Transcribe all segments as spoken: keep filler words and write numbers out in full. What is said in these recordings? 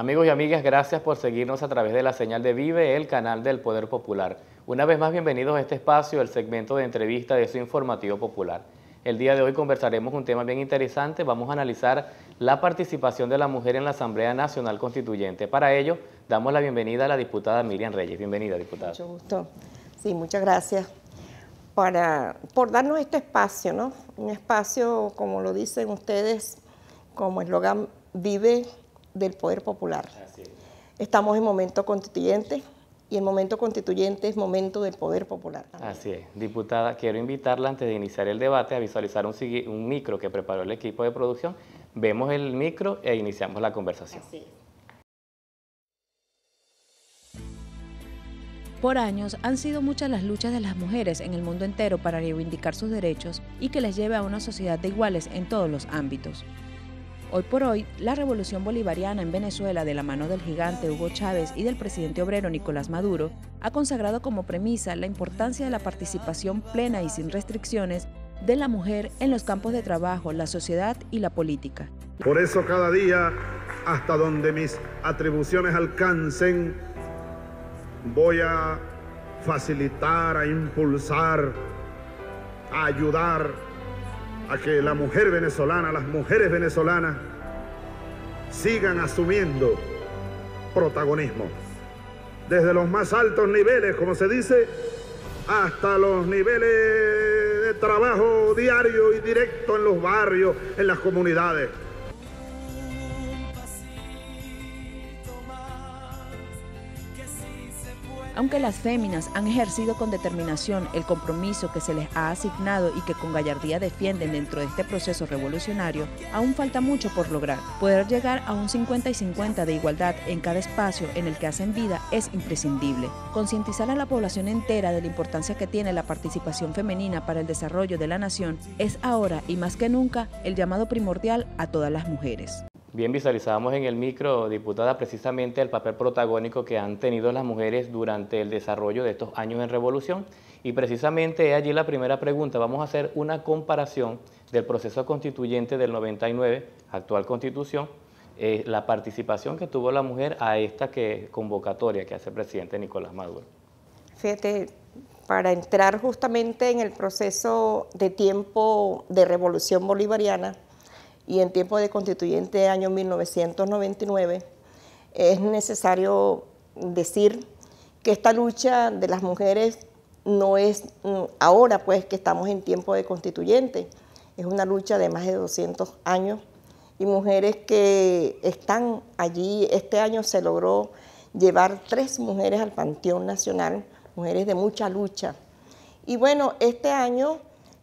Amigos y amigas, gracias por seguirnos a través de la señal de Vive, el canal del Poder Popular. Una vez más, bienvenidos a este espacio, el segmento de entrevista de su informativo popular. El día de hoy conversaremos un tema bien interesante. Vamos a analizar la participación de la mujer en la Asamblea Nacional Constituyente. Para ello, damos la bienvenida a la diputada Miriam Reyes. Bienvenida, diputada. Mucho gusto. Sí, muchas gracias para, por darnos este espacio, ¿no? Un espacio, como lo dicen ustedes, como eslogan, Vive del Poder Popular. Así es. Estamos en momento constituyente. Y el momento constituyente es momento del Poder Popular también. Así es. Diputada, quiero invitarla antes de iniciar el debate a visualizar un, un micro que preparó el equipo de producción. Vemos el micro e iniciamos la conversación. Así es. Por años han sido muchas las luchas de las mujeres en el mundo entero para reivindicar sus derechos y que les lleve a una sociedad de iguales en todos los ámbitos. Hoy por hoy, la Revolución Bolivariana en Venezuela, de la mano del gigante Hugo Chávez y del presidente obrero Nicolás Maduro, ha consagrado como premisa la importancia de la participación plena y sin restricciones de la mujer en los campos de trabajo, la sociedad y la política. Por eso cada día, hasta donde mis atribuciones alcancen, voy a facilitar, a impulsar, a ayudar a que la mujer venezolana, las mujeres venezolanas, sigan asumiendo protagonismo. Desde los más altos niveles, como se dice, hasta los niveles de trabajo diario y directo en los barrios, en las comunidades. Aunque las féminas han ejercido con determinación el compromiso que se les ha asignado y que con gallardía defienden dentro de este proceso revolucionario, aún falta mucho por lograr. Poder llegar a un cincuenta y cincuenta de igualdad en cada espacio en el que hacen vida es imprescindible. Concientizar a la población entera de la importancia que tiene la participación femenina para el desarrollo de la nación es ahora y más que nunca el llamado primordial a todas las mujeres. Bien, visualizábamos en el micro, diputada, precisamente el papel protagónico que han tenido las mujeres durante el desarrollo de estos años en revolución. Y precisamente allí la primera pregunta. Vamos a hacer una comparación del proceso constituyente del noventa y nueve, actual constitución, eh, la participación que tuvo la mujer a esta que, convocatoria que hace el presidente Nicolás Maduro. Fíjate, para entrar justamente en el proceso de tiempo de revolución bolivariana, y en tiempo de constituyente, año mil novecientos noventa y nueve, es necesario decir que esta lucha de las mujeres no es ahora, pues, que estamos en tiempo de constituyente. Es una lucha de más de doscientos años y mujeres que están allí. Este año se logró llevar tres mujeres al Panteón Nacional, mujeres de mucha lucha. Y bueno, este año...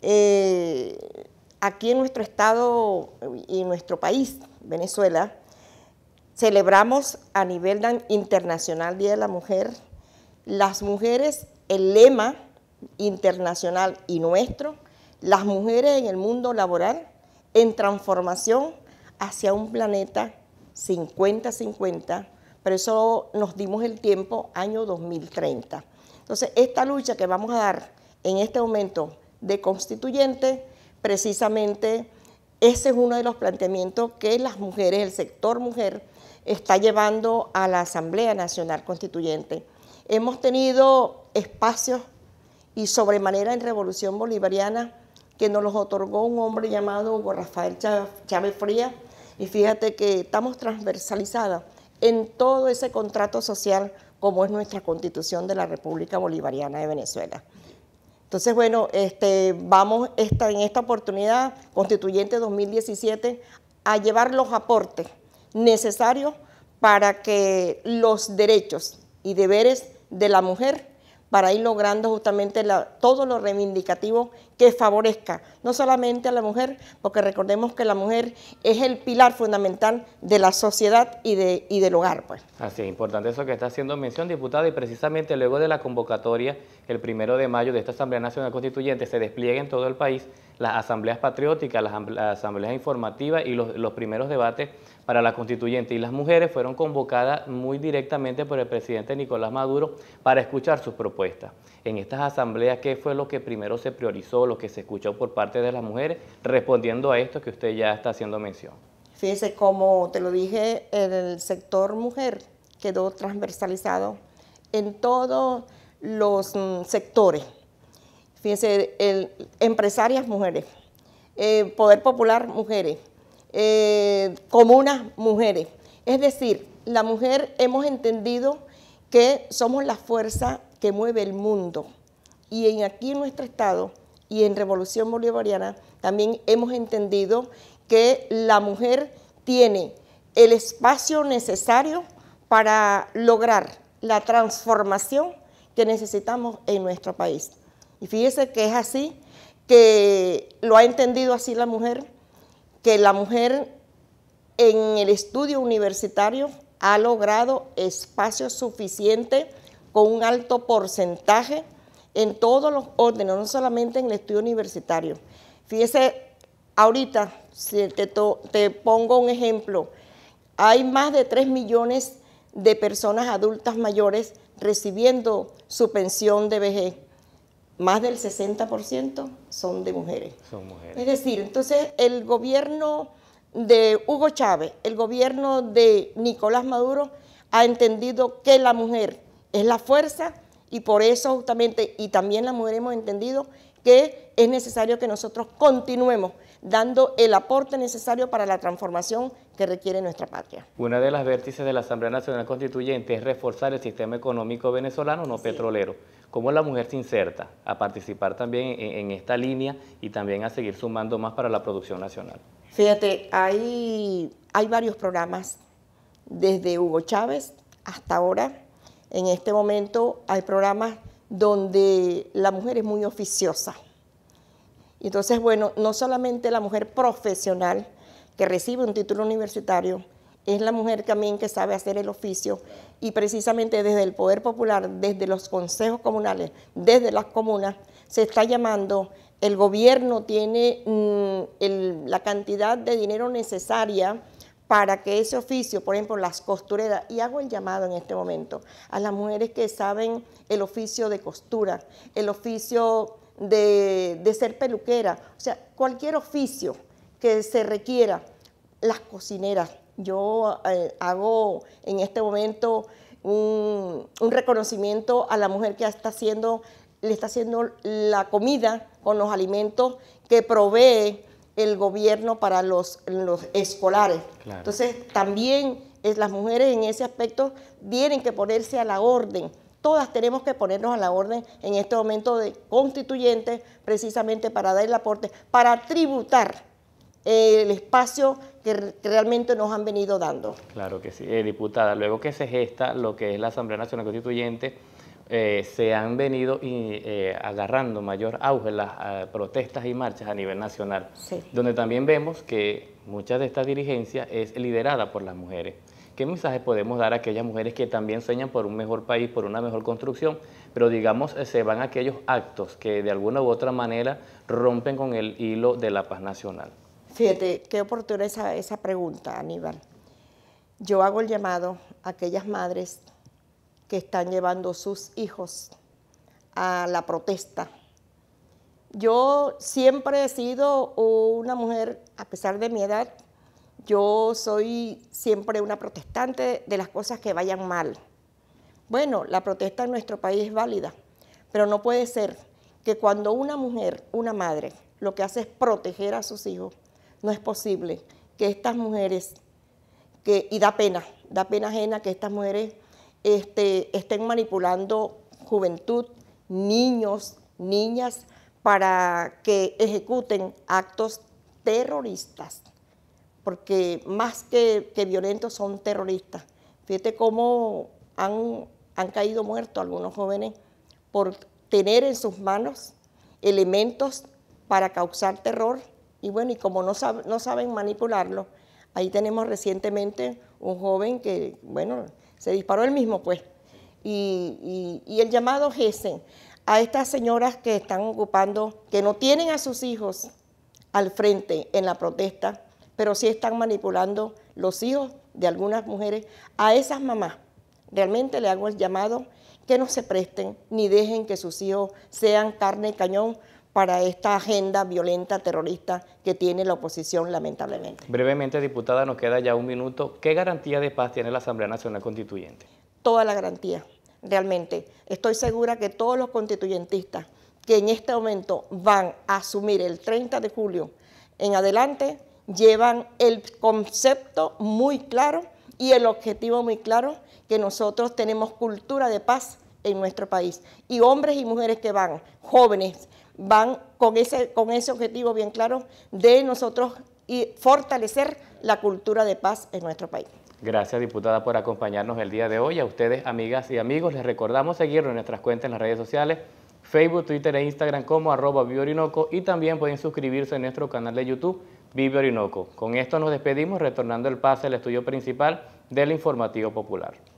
Eh, Aquí en nuestro estado y nuestro país, Venezuela, celebramos a nivel internacional Día de la Mujer. Las mujeres, el lema internacional y nuestro, las mujeres en el mundo laboral en transformación hacia un planeta cincuenta cincuenta, pero eso nos dimos el tiempo año dos mil treinta. Entonces, esta lucha que vamos a dar en este momento de constituyente, precisamente ese es uno de los planteamientos que las mujeres, el sector mujer, está llevando a la Asamblea Nacional Constituyente. Hemos tenido espacios y sobremanera en Revolución Bolivariana que nos los otorgó un hombre llamado Hugo Rafael Chávez Frías, y fíjate que estamos transversalizadas en todo ese contrato social como es nuestra Constitución de la República Bolivariana de Venezuela. Entonces, bueno, este, vamos esta, en esta oportunidad, Constituyente dos mil diecisiete, a llevar los aportes necesarios para que los derechos y deberes de la mujer, para ir logrando justamente la, todo lo reivindicativo que favorezca, no solamente a la mujer, porque recordemos que la mujer es el pilar fundamental de la sociedad y, de, y del hogar, pues. Así es, importante eso que está haciendo mención, diputada, y precisamente luego de la convocatoria, el primero de mayo de esta Asamblea Nacional Constituyente, se despliega en todo el país las asambleas patrióticas, las, las asambleas informativas y los, los primeros debates para la constituyente. Y las mujeres fueron convocadas muy directamente por el presidente Nicolás Maduro para escuchar sus propuestas. En estas asambleas, ¿qué fue lo que primero se priorizó, lo que se escuchó por parte de las mujeres, respondiendo a esto que usted ya está haciendo mención? Fíjese, como te lo dije, el sector mujer quedó transversalizado en todos los sectores. Fíjense, el, empresarias mujeres, eh, Poder Popular mujeres, eh, comunas mujeres. Es decir, la mujer hemos entendido que somos la fuerza que mueve el mundo. Y en, aquí en nuestro estado y en Revolución Bolivariana también hemos entendido que la mujer tiene el espacio necesario para lograr la transformación que necesitamos en nuestro país. Y fíjese que es así, que lo ha entendido así la mujer, que la mujer en el estudio universitario ha logrado espacio suficiente con un alto porcentaje en todos los órdenes, no solamente en el estudio universitario. Fíjese, ahorita si te, te pongo un ejemplo, hay más de tres millones de personas adultas mayores recibiendo su pensión de vejez. Más del sesenta por ciento son de mujeres. Son mujeres. Es decir, entonces el gobierno de Hugo Chávez, el gobierno de Nicolás Maduro, ha entendido que la mujer es la fuerza y por eso justamente, y también la mujer hemos entendido que es necesario que nosotros continuemos dando el aporte necesario para la transformación que requiere nuestra patria. Una de las vértices de la Asamblea Nacional Constituyente es reforzar el sistema económico venezolano no petrolero. ¿Cómo la mujer se inserta a participar también en, en esta línea y también a seguir sumando más para la producción nacional? Fíjate, hay, hay varios programas, desde Hugo Chávez hasta ahora. En este momento hay programas donde la mujer es muy oficiosa. Entonces, bueno, no solamente la mujer profesional que recibe un título universitario, es la mujer también que sabe hacer el oficio y precisamente desde el Poder Popular, desde los consejos comunales, desde las comunas, se está llamando, el gobierno tiene mmm, el, la cantidad de dinero necesaria para que ese oficio, por ejemplo, las costureras, y hago el llamado en este momento a las mujeres que saben el oficio de costura, el oficio de, de ser peluquera, o sea, cualquier oficio que se requiera, las cocineras. Yo eh, hago en este momento un, un reconocimiento a la mujer que está haciendo, le está haciendo la comida con los alimentos que provee el gobierno para los, los escolares. Claro. Entonces, también es, las mujeres en ese aspecto tienen que ponerse a la orden. Todas tenemos que ponernos a la orden en este momento de constituyente, precisamente para dar el aporte, para tributar el espacio que realmente nos han venido dando. Claro que sí, eh, diputada. Luego que se gesta lo que es la Asamblea Nacional Constituyente, eh, se han venido y, eh, agarrando mayor auge las eh, protestas y marchas a nivel nacional, sí, donde también vemos que muchas de estas dirigencias es liderada por las mujeres. ¿Qué mensaje podemos dar a aquellas mujeres que también sueñan por un mejor país, por una mejor construcción, pero digamos se van a aquellos actos que de alguna u otra manera rompen con el hilo de la paz nacional? Fíjate, qué oportuna esa, esa pregunta, Aníbal. Yo hago el llamado a aquellas madres que están llevando sus hijos a la protesta. Yo siempre he sido una mujer, a pesar de mi edad, yo soy siempre una protestante de las cosas que vayan mal. Bueno, la protesta en nuestro país es válida, pero no puede ser que cuando una mujer, una madre, lo que hace es proteger a sus hijos, no es posible que estas mujeres, que, y da pena, da pena ajena que estas mujeres este, estén manipulando juventud, niños, niñas, para que ejecuten actos terroristas, porque más que, que violentos son terroristas. Fíjate cómo han, han caído muertos algunos jóvenes por tener en sus manos elementos para causar terror. Y bueno, y como no, sabe, no saben manipularlo, ahí tenemos recientemente un joven que, bueno, se disparó él mismo, pues. Y, y, y el llamado G S E a estas señoras que están ocupando, que no tienen a sus hijos al frente en la protesta, pero sí están manipulando los hijos de algunas mujeres, a esas mamás. Realmente le hago el llamado que no se presten ni dejen que sus hijos sean carne y cañón para esta agenda violenta, terrorista que tiene la oposición, lamentablemente. Brevemente, diputada, nos queda ya un minuto. ¿Qué garantía de paz tiene la Asamblea Nacional Constituyente? Toda la garantía, realmente. Estoy segura que todos los constituyentistas que en este momento van a asumir el treinta de julio en adelante, llevan el concepto muy claro y el objetivo muy claro, que nosotros tenemos cultura de paz en nuestro país. Y hombres y mujeres que van, jóvenes, van con ese, con ese objetivo bien claro de nosotros y fortalecer la cultura de paz en nuestro país. Gracias, diputada, por acompañarnos el día de hoy. A ustedes, amigas y amigos, les recordamos seguirnos en nuestras cuentas en las redes sociales, Facebook, Twitter e Instagram como arroba Vive Orinoco, y también pueden suscribirse a nuestro canal de YouTube Vive Orinoco. Con esto nos despedimos, retornando el pase al estudio principal del Informativo Popular.